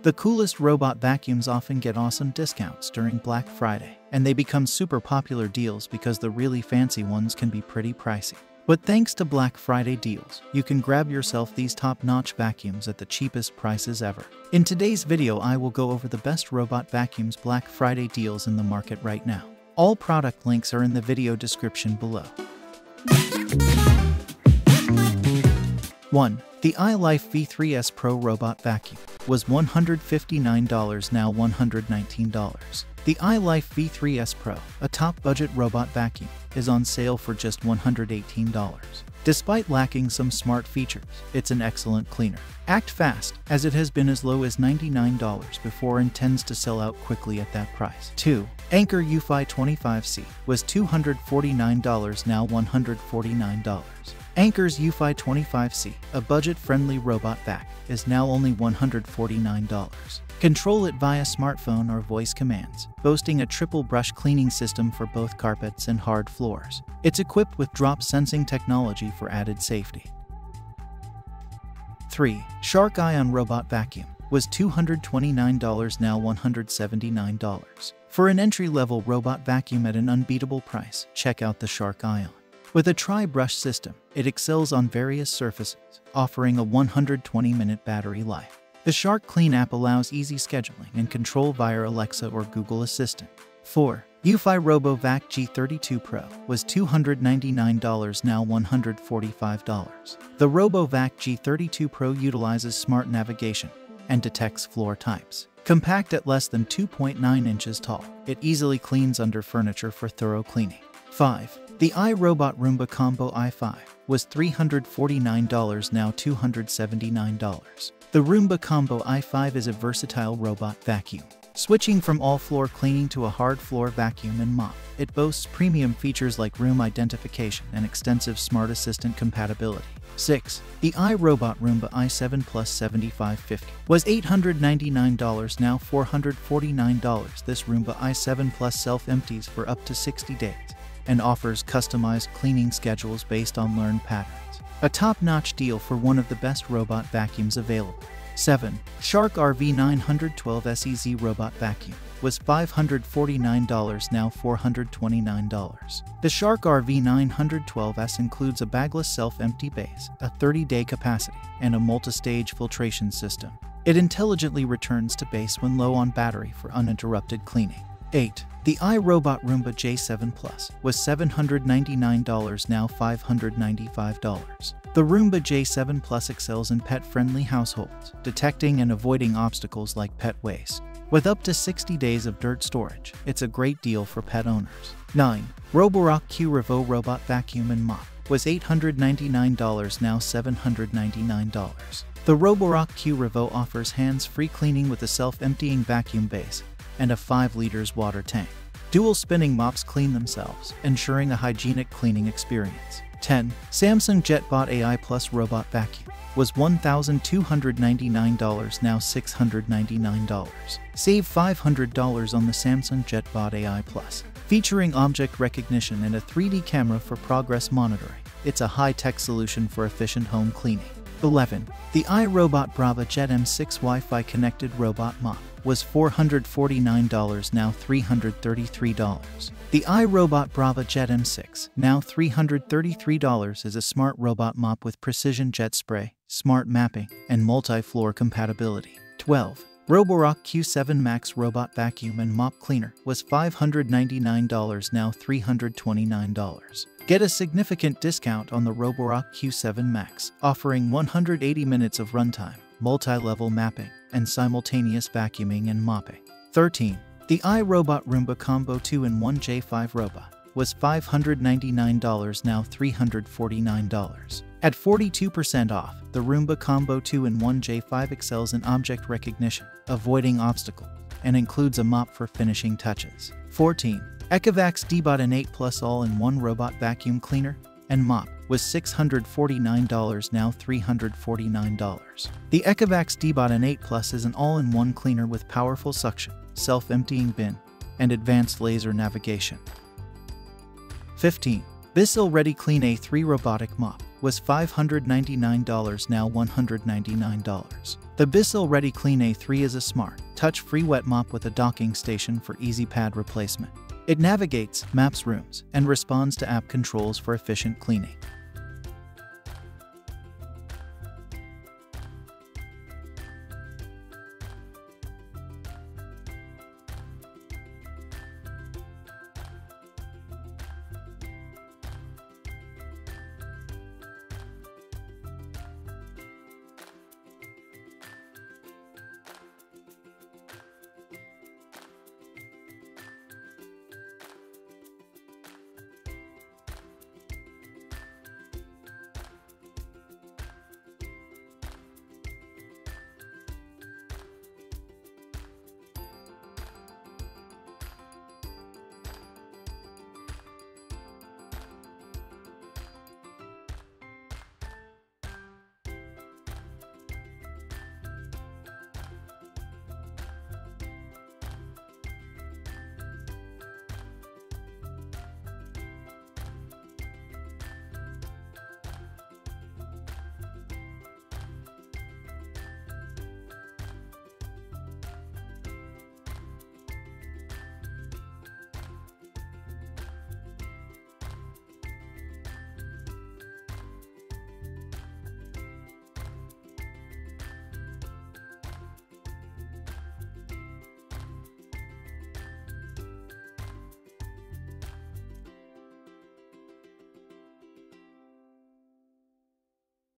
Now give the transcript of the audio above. The coolest robot vacuums often get awesome discounts during Black Friday, and they become super popular deals because the really fancy ones can be pretty pricey. But thanks to Black Friday deals, you can grab yourself these top-notch vacuums at the cheapest prices ever. In today's video, I will go over the best robot vacuums Black Friday deals in the market right now. All product links are in the video description below. 1. The iLife V3S Pro Robot Vacuum was $159, now $119. The iLife V3S Pro, a top-budget robot vacuum, is on sale for just $118. Despite lacking some smart features, it's an excellent cleaner. Act fast, as it has been as low as $99 before and tends to sell out quickly at that price. 2. Anker Eufy 25C was $249, now $149. Anker's Eufy 25C, a budget-friendly robot vac, is now only $149. Control it via smartphone or voice commands, boasting a triple brush cleaning system for both carpets and hard floors. It's equipped with drop sensing technology for added safety. 3. Shark Ion Robot Vacuum was $229, now $179. For an entry-level robot vacuum at an unbeatable price, check out the Shark Ion. With a tri-brush system, it excels on various surfaces, offering a 120-minute battery life. The Shark Clean app allows easy scheduling and control via Alexa or Google Assistant. 4. Eufy RoboVac G32 Pro was $299, now $145. The RoboVac G32 Pro utilizes smart navigation and detects floor types. Compact at less than 2.9 inches tall, it easily cleans under furniture for thorough cleaning. 5. The iRobot Roomba Combo i5 was $349, now $279. The Roomba Combo i5 is a versatile robot vacuum. Switching from all-floor cleaning to a hard-floor vacuum and mop, it boasts premium features like room identification and extensive smart assistant compatibility. 6. The iRobot Roomba i7 Plus 7550 was $899, now $449. This Roomba i7 Plus self-empties for up to 60 days. And offers customized cleaning schedules based on learned patterns. A top-notch deal for one of the best robot vacuums available. 7. Shark RV912S EZ Robot Vacuum was $549, now $429. The Shark RV912S includes a bagless self-empty base, a 30-day capacity, and a multi-stage filtration system. It intelligently returns to base when low on battery for uninterrupted cleaning. 8. The iRobot Roomba J7 Plus was $799, now $595. The Roomba J7 Plus excels in pet-friendly households, detecting and avoiding obstacles like pet waste. With up to 60 days of dirt storage, it's a great deal for pet owners. 9. Roborock Q Revo Robot Vacuum and Mop was $899, now $799. The Roborock Q Revo offers hands-free cleaning with a self-emptying vacuum base and a 5-liter water tank. Dual spinning mops clean themselves, ensuring a hygienic cleaning experience. 10. Samsung JetBot AI Plus Robot Vacuum was $1,299, now $699. Save $500 on the Samsung JetBot AI Plus. Featuring object recognition and a 3D camera for progress monitoring, it's a high-tech solution for efficient home cleaning. 11. The iRobot Braava Jet M6 Wi-Fi Connected Robot Mop was $449, now $333. The iRobot Braava Jet M6, now $333, is a smart robot mop with precision jet spray, smart mapping, and multi-floor compatibility. 12. Roborock Q7 Max Robot Vacuum and Mop Cleaner was $599, now $329. Get a significant discount on the Roborock Q7 Max, offering 180 minutes of runtime, multi-level mapping, and simultaneous vacuuming and mopping. 13. The iRobot Roomba Combo 2-in-1 J5 Robot was $599, now $349. At 42% off, the Roomba Combo 2-in-1 J5 excels in object recognition, avoiding obstacles, and includes a mop for finishing touches. 14. ECOVACS DEEBOT N8 Plus All-in-One Robot Vacuum Cleaner and Mop was $649, now $349. The ECOVACS DEEBOT N8 Plus is an all-in-one cleaner with powerful suction, self-emptying bin, and advanced laser navigation. 15. Bissell ReadyClean A3 Robotic Mop was $599, now $199. The Bissell ReadyClean A3 is a smart, touch-free wet mop with a docking station for easy pad replacement. It navigates, maps rooms, and responds to app controls for efficient cleaning.